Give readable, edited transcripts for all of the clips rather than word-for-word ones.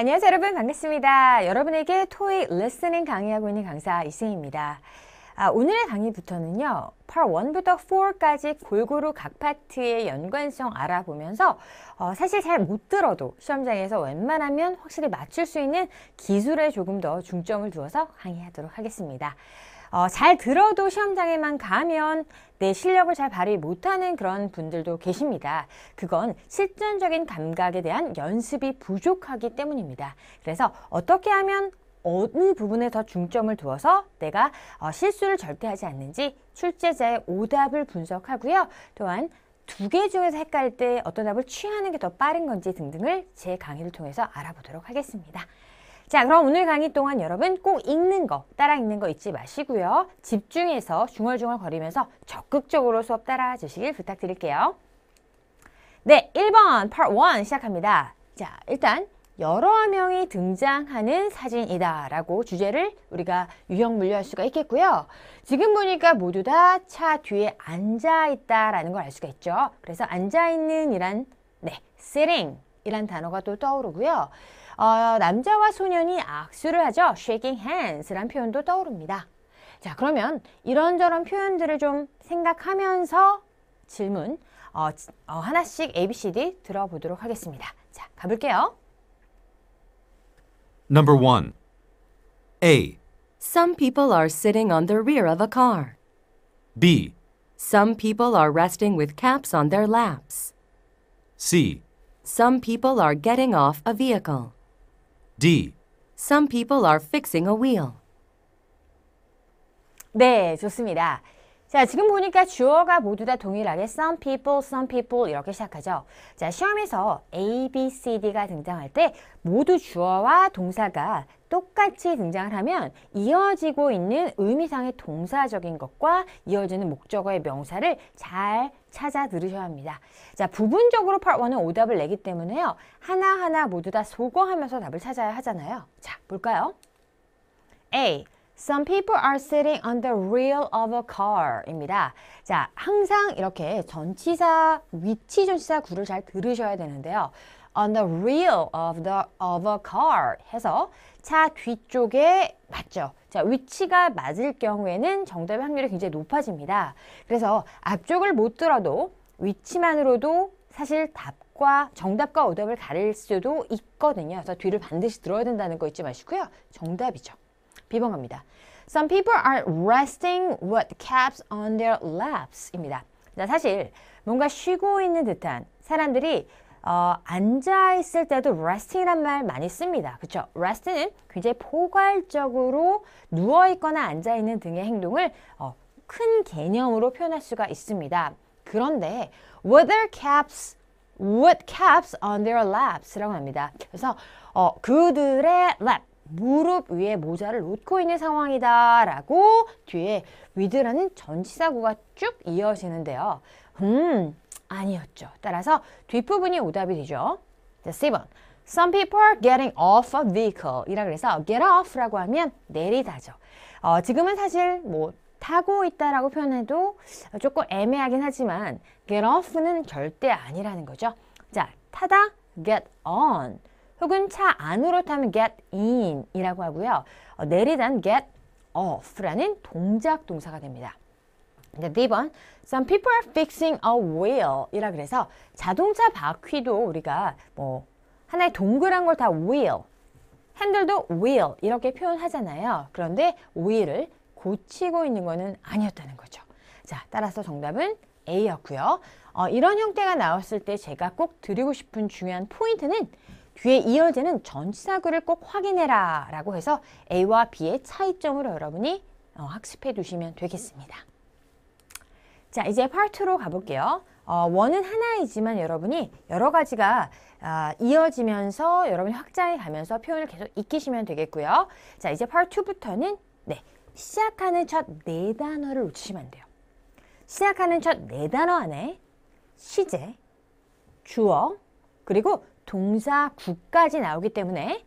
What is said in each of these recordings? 안녕하세요, 여러분. 반갑습니다. 여러분에게 토익 리스닝 강의하고 있는 강사 이승희입니다. 오늘의 강의부터는요, Part 1부터 4까지 골고루 각 파트의 연관성 알아보면서 사실 잘 못 들어도 시험장에서 웬만하면 확실히 맞출 수 있는 기술에 조금 더 중점을 두어서 강의하도록 하겠습니다. 잘 들어도 시험장에만 가면 내 실력을 잘 발휘 못하는 그런 분들도 계십니다. 그건 실전적인 감각에 대한 연습이 부족하기 때문입니다. 그래서 어떻게 하면 어느 부분에 더 중점을 두어서 내가 실수를 절대 하지 않는지 출제자의 오답을 분석하고요. 또한 두 개 중에서 헷갈릴 때 어떤 답을 취하는 게 더 빠른 건지 등등을 제 강의를 통해서 알아보도록 하겠습니다. 자, 그럼 오늘 강의 동안 여러분 꼭 읽는 거, 따라 읽는 거 잊지 마시고요. 집중해서 중얼중얼 거리면서 적극적으로 수업 따라 주시길 부탁드릴게요. 네, 1번 Part 1 시작합니다. 자, 일단 여러 명이 등장하는 사진이다 라고 주제를 우리가 유형 분류할 수가 있겠고요. 지금 보니까 모두 다 차 뒤에 앉아있다 라는 걸 알 수가 있죠. 그래서 앉아있는 이란, sitting 이란 단어가 또 떠오르고요. 남자와 소년이 악수를 하죠. shaking hands 라는 표현도 떠오릅니다. 자, 그러면 이런저런 표현들을 좀 생각하면서 질문 하나씩 ABCD 들어보도록 하겠습니다. 자, 가볼게요. Number 1. A. Some people are sitting on the rear of a car. B. Some people are resting with caps on their laps. C. Some people are getting off a vehicle. D. Some people are fixing a wheel. 네, 좋습니다. 자, 지금 보니까 주어가 모두 다 동일하게 some people, some people 이렇게 시작하죠. 자, 시험에서 A, B, C, D가 등장할 때 모두 주어와 동사가 똑같이 등장을 하면 이어지고 있는 의미상의 동사적인 것과 이어지는 목적어의 명사를 잘 찾아 들으셔야 합니다. 자, 부분적으로 Part 1은 오답을 내기 때문에요. 하나하나 모두 다 소거하면서 답을 찾아야 하잖아요. 자, 볼까요? A. Some people are sitting on the wheel of a car 입니다. 자, 항상 이렇게 위치 전치사 구를 잘 들으셔야 되는데요. On the wheel of a car 해서 차 뒤쪽에 맞죠. 자, 위치가 맞을 경우에는 정답의 확률이 굉장히 높아집니다. 그래서 앞쪽을 못 들어도 위치만으로도 사실 정답과 오답을 가릴 수도 있거든요. 그래서 뒤를 반드시 들어야 된다는 거 잊지 마시고요. 정답이죠. B번 갑니다. Some people are resting with caps on their laps 입니다. 자, 사실 뭔가 쉬고 있는 듯한 사람들이 앉아있을 때도 resting이란 말 많이 씁니다. 그쵸? resting은 굉장히 포괄적으로 누워있거나 앉아있는 등의 행동을 큰 개념으로 표현할 수가 있습니다. 그런데 with caps on their laps 라고 합니다. 그래서 그들의 lap 무릎 위에 모자를 놓고 있는 상황이다 라고 뒤에 with라는 전치사구가 쭉 이어지는데요. 아니었죠. 따라서 뒷부분이 오답이 되죠. 자, C번. Some people are getting off a vehicle 이라 그래서 get off 라고 하면 내리다죠. 지금은 사실 뭐 타고 있다라고 표현해도 조금 애매하긴 하지만 get off는 절대 아니라는 거죠. 자, 타다 get on 혹은 차 안으로 타면 get in 이라고 하고요. 내리단 get off 라는 동작 동사가 됩니다. 네, D번. Some people are fixing a wheel 이라 그래서 자동차 바퀴도 우리가 뭐 하나의 동그란 걸 다 wheel, 핸들도 wheel 이렇게 표현하잖아요. 그런데 wheel을 고치고 있는 거는 아니었다는 거죠. 자, 따라서 정답은 A였고요. 이런 형태가 나왔을 때 제가 꼭 드리고 싶은 중요한 포인트는 뒤에 이어지는 전치사구를 꼭 확인해라 라고 해서 A와 B의 차이점으로 여러분이 학습해 두시면 되겠습니다. 자, 이제 파트로 가볼게요. 원은 하나이지만 여러분이 여러 가지가 이어지면서 여러분이 확장해 가면서 표현을 계속 익히시면 되겠고요. 자, 이제 파트 2부터는 시작하는 첫 네 단어를 놓치시면 안 돼요. 시작하는 첫 네 단어 안에 시제, 주어, 그리고 동사 구까지 나오기 때문에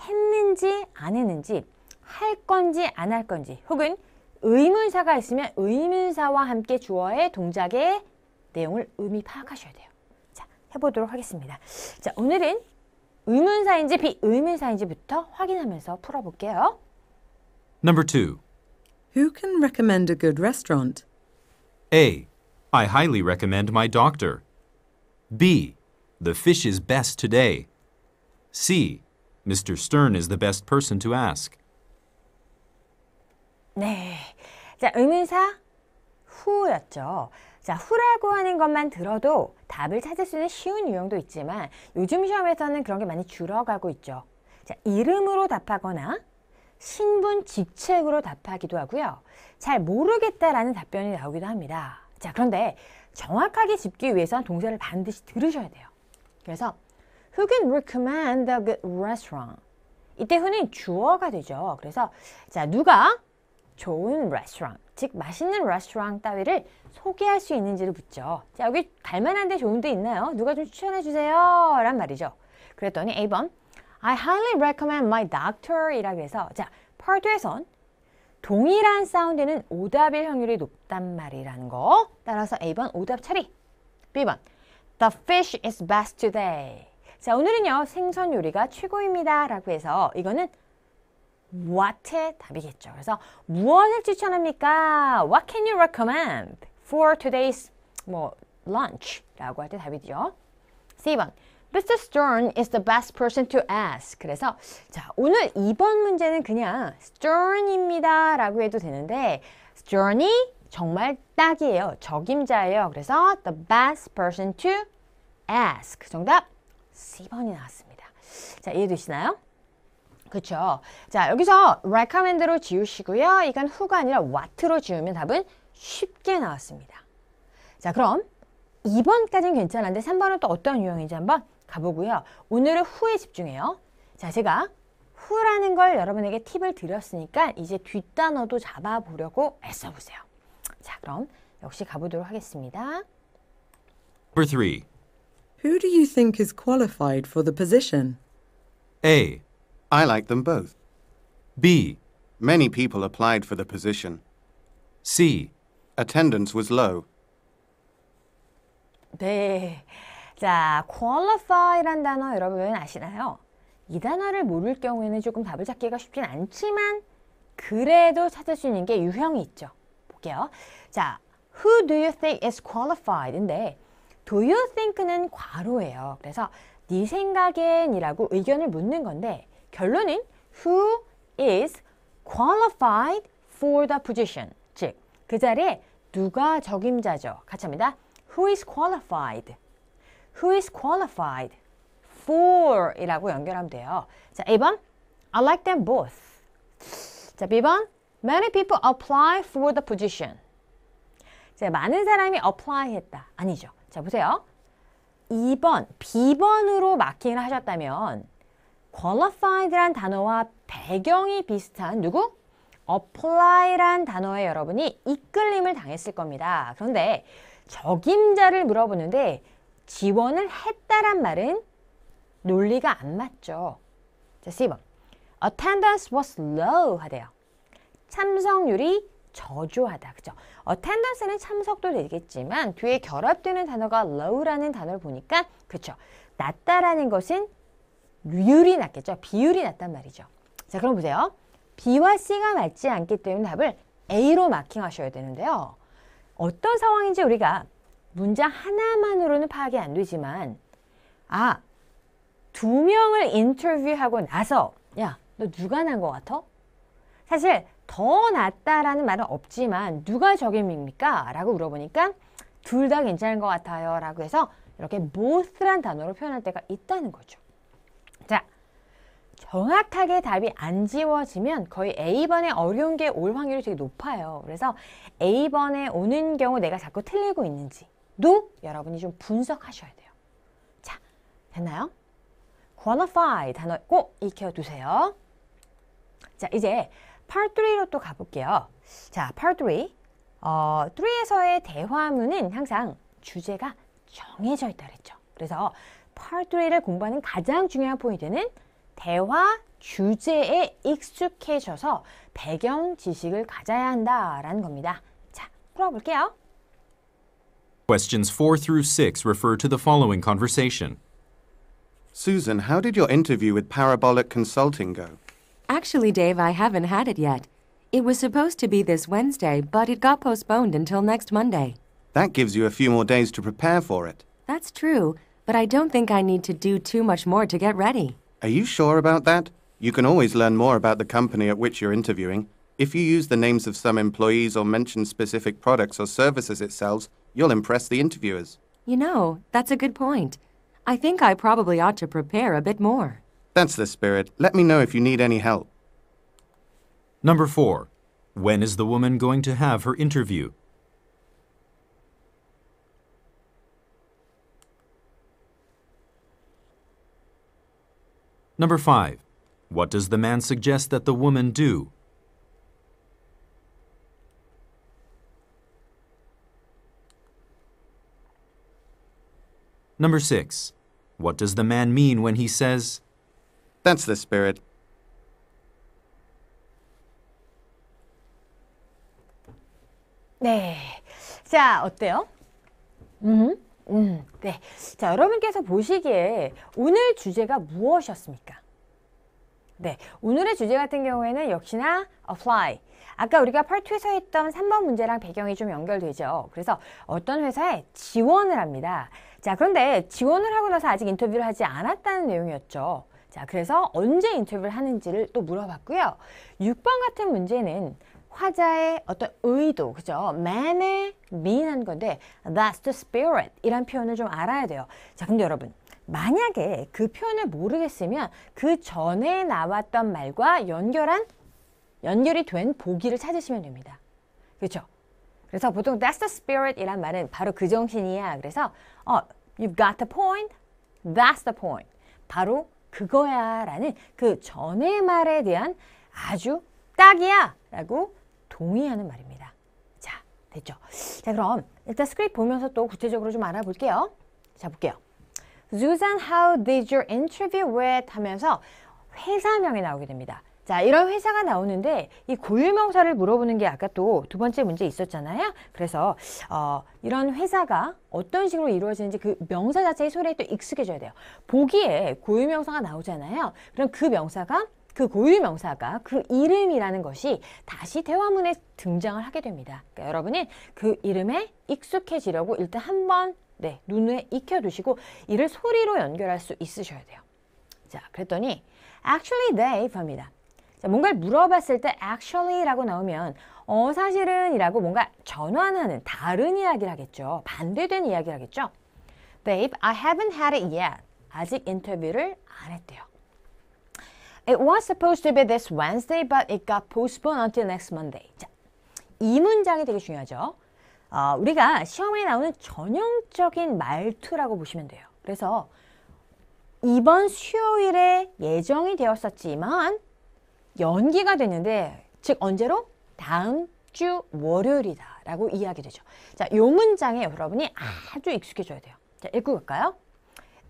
했는지 안 했는지, 할 건지 안 할 건지, 혹은 의문사가 있으면 의문사와 함께 주어의 동작의 내용을 의미 파악하셔야 돼요. 자, 해보도록 하겠습니다. 자, 오늘은 의문사인지 비의문사인지부터 확인하면서 풀어볼게요. Number 2. Who can recommend a good restaurant? A. I highly recommend my doctor. B. The fish is best today. C. Mr. Stern is the best person to ask. 네, 자 의문사 who였죠. 자, who라고 하는 것만 들어도 답을 찾을 수 있는 쉬운 유형도 있지만 요즘 시험에서는 그런 게 많이 줄어가고 있죠. 자, 이름으로 답하거나 신분, 직책으로 답하기도 하고요. 잘 모르겠다라는 답변이 나오기도 합니다. 자, 그런데 정확하게 짚기 위해서는 동사를 반드시 들으셔야 돼요. 그래서 Who can recommend a good restaurant? 이때 who는 주어가 되죠. 그래서 자, 누가 좋은 레스토랑, 즉 맛있는 레스토랑 따위를 소개할 수 있는지를 묻죠. 자, 여기 갈만한 데 좋은 데 있나요? 누가 좀 추천해 주세요. 란 말이죠. 그랬더니 A번 I highly recommend my doctor 이라고 해서 자, Part 2에선 동일한 사운드는 오답일 확률이 높단 말이라는 거. 따라서 A번 오답 처리. B번 The fish is best today. 자, 오늘은요 생선 요리가 최고입니다 라고 해서 이거는 what의 답이겠죠. 그래서 무엇을 추천합니까? What can you recommend for today's lunch? 라고 할 때 답이죠. C번 Mr. Stern is the best person to ask. 그래서 자 오늘 2번 문제는 그냥 Stern입니다 라고 해도 되는데 Stern이 정말 딱이에요. 적임자예요. 그래서 the best person to ask. 정답 C번이 나왔습니다. 자 이해되시나요? 그렇죠. 자, 여기서 recommend로 지우시고요. 이건 who가 아니라 what로 지우면 답은 쉽게 나왔습니다. 자, 그럼 2번까지는 괜찮은데 3번은 또 어떤 유형인지 한번 가보고요. 오늘은 who에 집중해요. 자, 제가 who라는 걸 여러분에게 팁을 드렸으니까 이제 뒷단어도 잡아보려고 애써보세요. 자, 그럼 역시 가보도록 하겠습니다. Number 3. Who do you think is qualified for the position? A. I like them both. B. Many people applied for the position. C. Attendance was low. 네, 자, qualify란 단어 여러분 아시나요? 이 단어를 모를 경우에는 조금 답을 찾기가 쉽진 않지만 그래도 찾을 수 있는 게 유형이 있죠. 볼게요. 자, who do you think is qualified인데 do you think는 과로예요. 그래서 네 생각엔 이라고 의견을 묻는 건데 결론은 who is qualified for the position. 즉, 그 자리에 누가 적임자죠. 같이 합니다. Who is qualified? Who is qualified for? 이라고 연결하면 돼요. 자, A번 I like them both. 자, B번 Many people apply for the position. 자, 많은 사람이 apply 했다. 아니죠. 자, 보세요. 2번, B번으로 마킹을 하셨다면 qualified란 단어와 배경이 비슷한 누구? apply란 단어에 여러분이 이끌림을 당했을 겁니다. 그런데 적임자를 물어보는데 지원을 했다란 말은 논리가 안 맞죠. 자, C번 attendance was low 하대요. 참석률이 저조하다. 그죠? attendance는 참석도 되겠지만 뒤에 결합되는 단어가 low라는 단어를 보니까 그쵸? 낮다라는 것은 비율이 낮겠죠. 비율이 낮단 말이죠. 자, 그럼 보세요. B와 C가 맞지 않기 때문에 답을 A로 마킹하셔야 되는데요. 어떤 상황인지 우리가 문장 하나만으로는 파악이 안 되지만 아, 두 명을 인터뷰하고 나서 야, 너 누가 난 것 같아? 사실 더 낫다라는 말은 없지만 누가 적임입니까? 라고 물어보니까 둘 다 괜찮은 것 같아요. 라고 해서 이렇게 both란 단어로 표현할 때가 있다는 거죠. 자, 정확하게 답이 안 지워지면 거의 A번에 어려운 게 올 확률이 되게 높아요. 그래서 A번에 오는 경우 내가 자꾸 틀리고 있는지도 여러분이 좀 분석하셔야 돼요. 자, 됐나요? qualify 단어 꼭 익혀두세요. 자, 이제 Part 3로 또 가볼게요. 자, Part 3. 3에서의 대화문은 항상 주제가 정해져 있다 그랬죠. 그래서 Part 3를 공부하는 가장 중요한 포인트는 대화 주제에 익숙해져서 배경 지식을 가져야 한다라는 겁니다. 자, 풀어볼게요. Questions 4 through 6 refer to the following conversation. Susan, how did your interview with Parabolic Consulting go? Actually, Dave, I haven't had it yet. It was supposed to be this Wednesday, but it got postponed until next Monday. That gives you a few more days to prepare for it. That's true, but I don't think I need to do too much more to get ready. Are you sure about that? You can always learn more about the company at which you're interviewing. If you use the names of some employees or mention specific products or services it sells, you'll impress the interviewers. You know, that's a good point. I think I probably ought to prepare a bit more. That's the spirit. Let me know if you need any help. Number 4. When is the woman going to have her interview? Number 5. What does the man suggest that the woman do? Number 6. What does the man mean when he says, "That's the spirit"? 네. 자, 어때요? 네. 자, 여러분께서 보시기에 오늘 주제가 무엇이었습니까? 네, 오늘의 주제 같은 경우에는 역시나 apply. 아까 우리가 Part 2에서 했던 3번 문제랑 배경이 좀 연결되죠. 그래서 어떤 회사에 지원을 합니다. 자, 그런데 지원을 하고 나서 아직 인터뷰를 하지 않았다는 내용이었죠. 자, 그래서 언제 인터뷰를 하는지를 또 물어봤고요. 6번 같은 문제는 화자의 어떤 의도, 그죠? man의 mean한 건데 that's the spirit 이란 표현을 좀 알아야 돼요. 자, 근데 여러분, 만약에 그 표현을 모르겠으면 그 전에 나왔던 말과 연결이 된 보기를 찾으시면 됩니다. 그렇죠? 그래서 보통 that's the spirit 이란 말은 바로 그 정신이야. 그래서 you've got the point, that's the point. 바로 그거야 라는 그 전의 말에 대한 아주 딱이야 라고 동의하는 말입니다. 자, 됐죠? 자, 그럼 일단 스크립트 보면서 또 구체적으로 좀 알아볼게요. 자, 볼게요. Susan, how did your interview with? 하면서 회사명이 나오게 됩니다. 자, 이런 회사가 나오는데 이 고유명사를 물어보는 게 아까 또 두 번째 문제 있었잖아요. 그래서 이런 회사가 어떤 식으로 이루어지는지 그 명사 자체의 소리에 또 익숙해져야 돼요. 보기에 고유명사가 나오잖아요. 그럼 그 고유명사가 그 이름이라는 것이 다시 대화문에 등장을 하게 됩니다. 그러니까 여러분이 그 이름에 익숙해지려고 일단 한번 눈에 익혀두시고 이를 소리로 연결할 수 있으셔야 돼요. 자, 그랬더니 actually Dave 합니다. 자, 뭔가를 물어봤을 때 actually라고 나오면 사실은 이라고 뭔가 전환하는 다른 이야기를 하겠죠. 반대된 이야기를 하겠죠. Dave, I haven't had it yet. 아직 인터뷰를 안 했대요. It was supposed to be this Wednesday, but it got postponed until next Monday. 자, 이 문장이 되게 중요하죠. 우리가 시험에 나오는 전형적인 말투라고 보시면 돼요. 그래서 이번 수요일에 예정이 되었었지만 연기가 됐는데, 즉 언제로? 다음 주 월요일이다 라고 이야기되죠. 자, 이 문장에 여러분이 아주 익숙해져야 돼요. 자, 읽고 갈까요?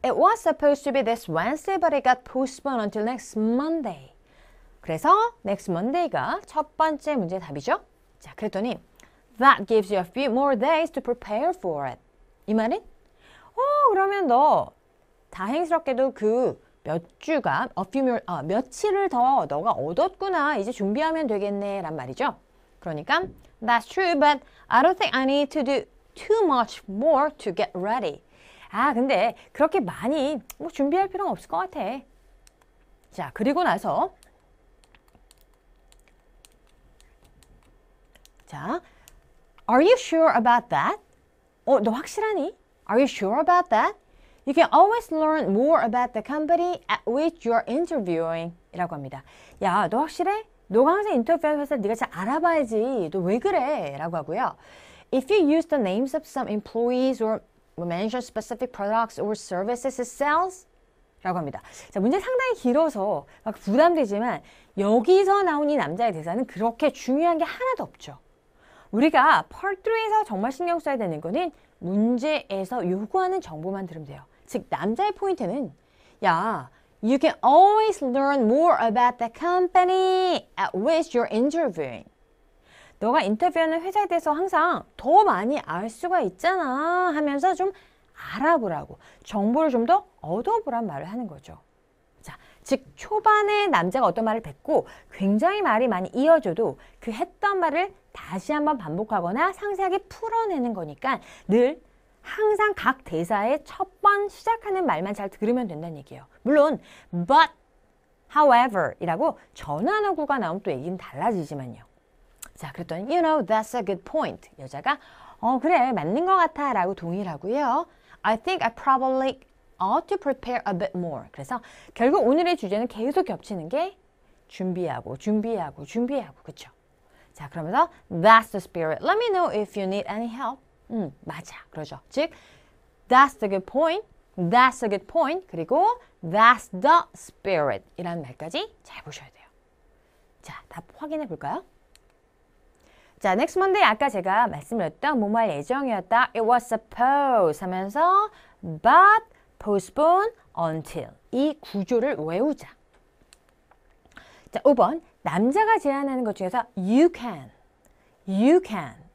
It was supposed to be this Wednesday, but it got postponed until next Monday. 그래서 next Monday가 첫 번째 문제 답이죠. 자, 그랬더니 That gives you a few more days to prepare for it. 이 말은? 그러면 너 다행스럽게도 그 몇 주간, 며칠을 더 너가 얻었구나. 이제 준비하면 되겠네. 란 말이죠. 그러니까 That's true, but I don't think I need to do too much more to get ready. 아, 근데 그렇게 많이 준비할 필요는 없을 것 같아. 자, 그리고 나서 자, Are you sure about that? 너 확실하니? Are you sure about that? You can always learn more about the company at which you're interviewing. 이라고 합니다. 야, 너 확실해? 너가 항상 인터뷰하는 회사 네가 잘 알아봐야지. 너 왜 그래? 라고 하고요. If you use the names of some employees or mention specific products or services it sells. 라고 합니다. 자, 문제 상당히 길어서 막 부담되지만 여기서 나온 이 남자의 대사는 그렇게 중요한 게 하나도 없죠. 우리가 Part 3에서 정말 신경 써야 되는 거는 문제에서 요구하는 정보만 들으면 돼요. 즉, 남자의 포인트는 야, You can always learn more about the company at which you're interviewing. 너가 인터뷰하는 회사에 대해서 항상 더 많이 알 수가 있잖아 하면서 좀 알아보라고, 정보를 좀 더 얻어보란 말을 하는 거죠. 자, 즉 초반에 남자가 어떤 말을 뱉고 굉장히 말이 많이 이어져도 그 했던 말을 다시 한번 반복하거나 상세하게 풀어내는 거니까 늘 항상 각 대사의 첫 번 시작하는 말만 잘 들으면 된다는 얘기예요. 물론 but, however 이라고 전환어구가 나오면 또 얘기는 달라지지만요. 자, 그랬더니 you know that's a good point. 여자가 그래 맞는 것 같아 라고 동의를 하고요. I think I probably ought to prepare a bit more. 그래서 결국 오늘의 주제는 계속 겹치는 게 준비하고 그쵸? 자, 그러면서 that's the spirit. Let me know if you need any help. 맞아 그러죠. 즉 that's a good point. That's a good point. 그리고 that's the spirit 이라는 말까지 잘 보셔야 돼요. 자, 답 확인해 볼까요? 자, next Monday 아까 제가 말씀드렸던 뭐뭐할 예정이었다. It was supposed 하면서 but, postpone, until 이 구조를 외우자. 자, 5번 남자가 제안하는 것 중에서 you can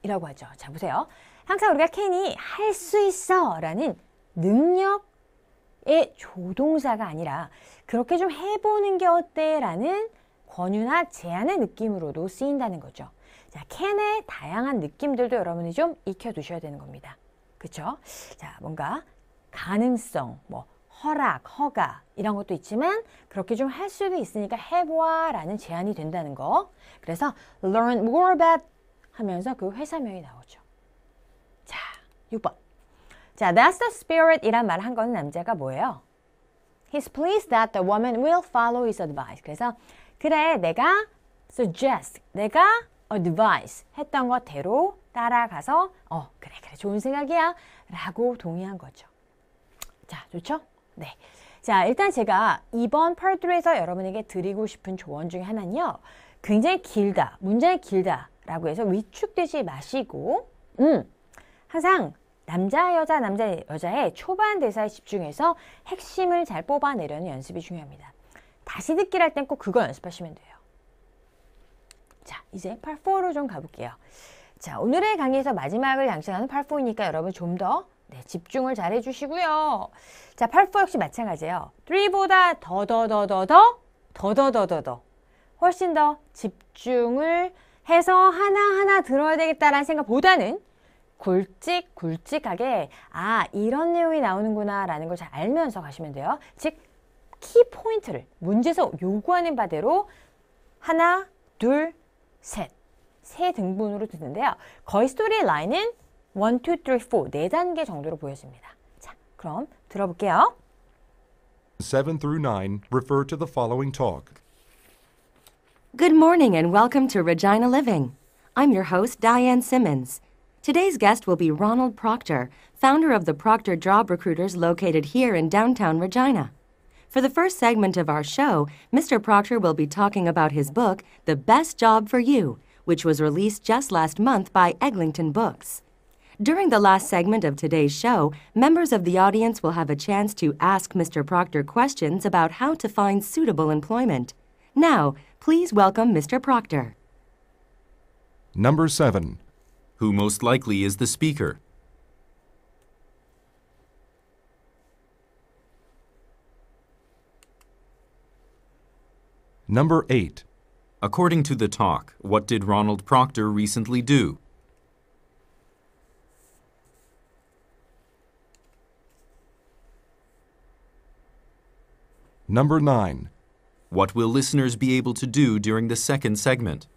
이라고 하죠. 자, 보세요. 항상 우리가 can이 할 수 있어 라는 능력의 조동사가 아니라 그렇게 좀 해보는 게 어때 라는 권유나 제안의 느낌으로도 쓰인다는 거죠. 자, 캔의 다양한 느낌들도 여러분이 좀 익혀두셔야 되는 겁니다. 그쵸? 자, 뭔가 가능성, 뭐 허락, 허가 이런 것도 있지만 그렇게 좀 할 수도 있으니까 해보아 라는 제안이 된다는 거. 그래서 learn more about 하면서 그 회사명이 나오죠. 자, 6번. 자, that's the spirit 이란 말 한 거는 남자가 뭐예요? He's pleased that the woman will follow his advice. 그래서 그래, 내가 suggest, 내가 advice 했던 것대로 따라가서 그래 좋은 생각이야 라고 동의한 거죠. 자, 좋죠? 네. 자, 일단 제가 이번 Part 3에서 여러분에게 드리고 싶은 조언 중에 하나는요, 굉장히 길다, 문장이 길다 라고 해서 위축되지 마시고 항상 남자, 여자, 남자, 여자의 초반 대사에 집중해서 핵심을 잘 뽑아내려는 연습이 중요합니다. 다시 듣기를 할 땐 꼭 그거 연습하시면 돼요. 자, 이제 Part 4로 좀 가볼게요. 자, 오늘의 강의에서 마지막을 양식하는 Part 4이니까 여러분 좀 더 집중을 잘 해주시고요. 자, Part 4 역시 마찬가지예요. 3보다 더 훨씬 더 집중을 해서 하나하나 들어야 되겠다라는 생각보다는 굵직굵직하게 이런 내용이 나오는구나 라는 걸 잘 알면서 가시면 돼요. 즉, 키포인트를 문제에서 요구하는 바대로 하나, 둘, 셋. 세 등분으로 듣는데요. 거의 스토리 라인은 1, 2, 3, 4. 4단계 정도로 보여집니다. 자, 그럼 들어볼게요. 7 through 9 refer to the following talk. Good morning and welcome to Regina Living. I'm your host, Diane Simmons. Today's guest will be Ronald Proctor, founder of the Proctor Job Recruiters located here in downtown Regina. For the first segment of our show, Mr. Proctor will be talking about his book, The Best Job for You, which was released just last month by Eglinton Books. During the last segment of today's show, members of the audience will have a chance to ask Mr. Proctor questions about how to find suitable employment. Now, please welcome Mr. Proctor. Number 7. Who most likely is the speaker? Number 8. According to the talk, what did Ronald Proctor recently do? Number 9. What will listeners be able to do during the second segment?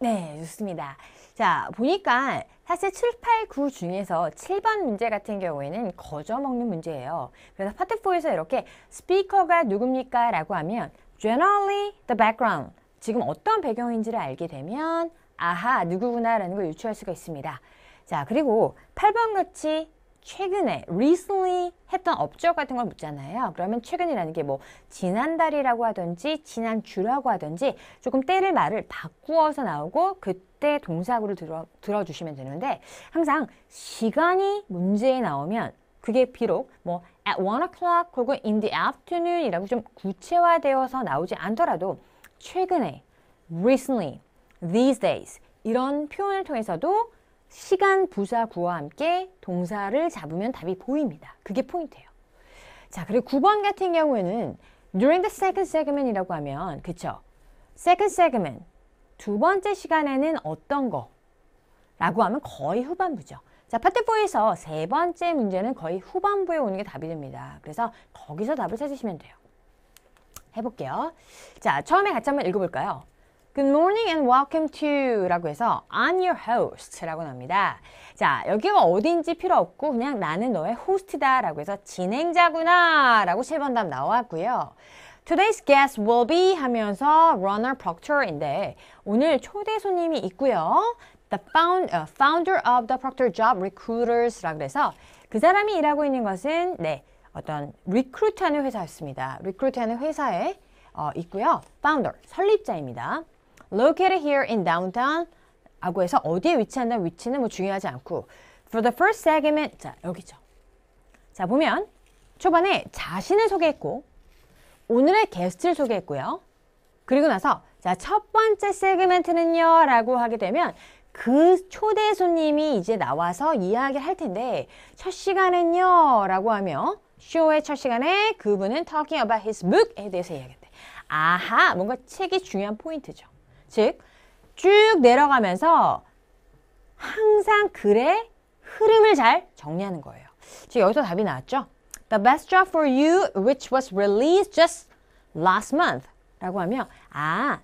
네, 좋습니다. 자, 보니까 사실 7, 8, 9 중에서 7번 문제 같은 경우에는 거저먹는 문제예요. 그래서 파트 4에서 이렇게 스피커가 누굽니까? 라고 하면 generally the background, 지금 어떤 배경인지를 알게 되면 아하, 누구구나 라는 걸 유추할 수가 있습니다. 자, 그리고 8번같이 최근에 recently 했던 업적 같은 걸 묻잖아요. 그러면 최근이라는 게 뭐 지난달이라고 하든지 지난주라고 하든지 조금 때를 말을 바꾸어서 나오고 그때 동사구를 들어주시면 되는데, 항상 시간이 문제에 나오면 그게 비록 뭐 at 1 o'clock 혹은 in the afternoon 이라고 좀 구체화되어서 나오지 않더라도 최근에 recently, these days 이런 표현을 통해서도 시간 부사 구어와 함께 동사를 잡으면 답이 보입니다. 그게 포인트예요. 자, 그리고 9번 같은 경우에는 during the second segment 이라고 하면, 그쵸? second segment, 두 번째 시간에는 어떤 거? 라고 하면 거의 후반부죠. 자, 파트 4에서 세 번째 문제는 거의 후반부에 오는 게 답이 됩니다. 그래서 거기서 답을 찾으시면 돼요. 해볼게요. 자, 처음에 같이 한번 읽어볼까요? Good morning and welcome to 라고 해서 I'm your host 라고 나옵니다. 자, 여기가 어딘지 필요 없고 그냥 나는 너의 호스트다 라고 해서 진행자구나 라고 7번 답 나왔고요. Today's guest will be 하면서 Ronald Proctor인데 오늘 초대 손님이 있고요. The founder of the Proctor Job Recruiters 라고 해서 그 사람이 일하고 있는 것은 네, 어떤 리크루트하는 회사였습니다. 리크루트하는 회사에 있고요. Founder, 설립자입니다. Located here in downtown 라고 해서 어디에 위치한다는 위치는 뭐 중요하지 않고 For the first segment, 자 여기죠. 자 보면 초반에 자신을 소개했고 오늘의 게스트를 소개했고요. 그리고 나서 자 첫 번째 세그멘트는요 라고 하게 되면 그 초대 손님이 이제 나와서 이야기를 할 텐데 첫 시간은요 라고 하며 쇼의 첫 시간에 그분은 talking about his book에 대해서 이야기했대. 아하, 뭔가 책이 중요한 포인트죠. 즉, 쭉 내려가면서 항상 글의 흐름을 잘 정리하는 거예요. 지금 여기서 답이 나왔죠. The best job for you which was released just last month 라고 하면 아,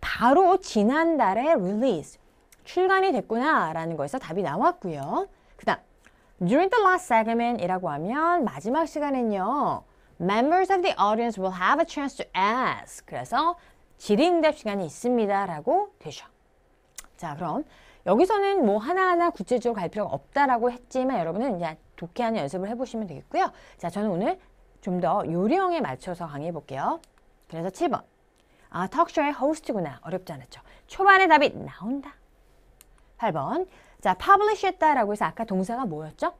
바로 지난달에 release, 출간이 됐구나 라는 거에서 답이 나왔고요. 그 다음 During the last segment 이라고 하면 마지막 시간에는요 Members of the audience will have a chance to ask. 그래서 질의응답 시간이 있습니다 라고 되죠. 자, 그럼 여기서는 뭐 하나하나 구체적으로 갈 필요가 없다라고 했지만 여러분은 그냥 독해하는 연습을 해보시면 되겠고요. 자, 저는 오늘 좀 더 요령에 맞춰서 강의해볼게요. 그래서 7번 아, 턱쇼의 호스트구나. 어렵지 않았죠. 초반에 답이 나온다. 8번 자, publish 했다 라고 해서 아까 동사가 뭐였죠?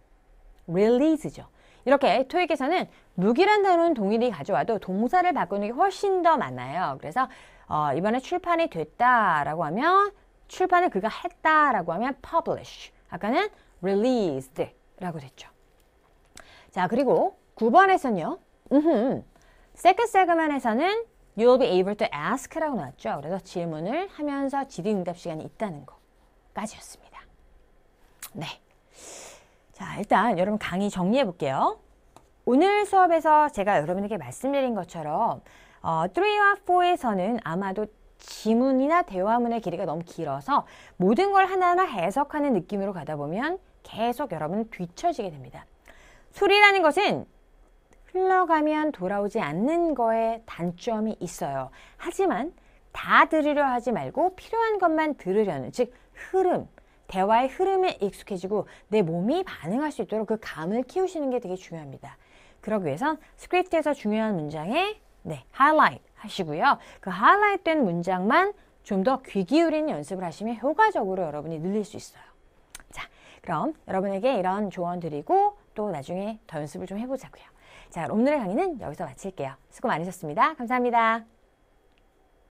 release죠. 이렇게 토익에서는 무기란 단어는 동일히 가져와도 동사를 바꾸는 게 훨씬 더 많아요. 그래서 이번에 출판이 됐다 라고 하면 출판을 그가 했다 라고 하면 publish, 아까는 released 라고 됐죠. 자, 그리고 9번에서는요 second segment에서는 you'll be able to ask 라고 나왔죠. 그래서 질문을 하면서 질의응답 시간이 있다는 거까지였습니다. 네. 자, 일단 여러분 강의 정리해 볼게요. 오늘 수업에서 제가 여러분에게 말씀드린 것처럼 3와 4에서는 아마도 지문이나 대화문의 길이가 너무 길어서 모든 걸 하나하나 해석하는 느낌으로 가다 보면 계속 여러분은 뒤처지게 됩니다. 소리라는 것은 흘러가면 돌아오지 않는 거에 단점이 있어요. 하지만 다 들으려 하지 말고 필요한 것만 들으려는, 즉 흐름, 대화의 흐름에 익숙해지고 내 몸이 반응할 수 있도록 그 감을 키우시는 게 되게 중요합니다. 그러기 위해선 스크립트에서 중요한 문장에 네, 하이라이트 하시고요. 그 하이라이트 된 문장만 좀 더 귀 기울이는 연습을 하시면 효과적으로 여러분이 늘릴 수 있어요. 자, 그럼 여러분에게 이런 조언 드리고 또 나중에 더 연습을 좀 해보자고요. 자, 오늘의 강의는 여기서 마칠게요. 수고 많으셨습니다. 감사합니다.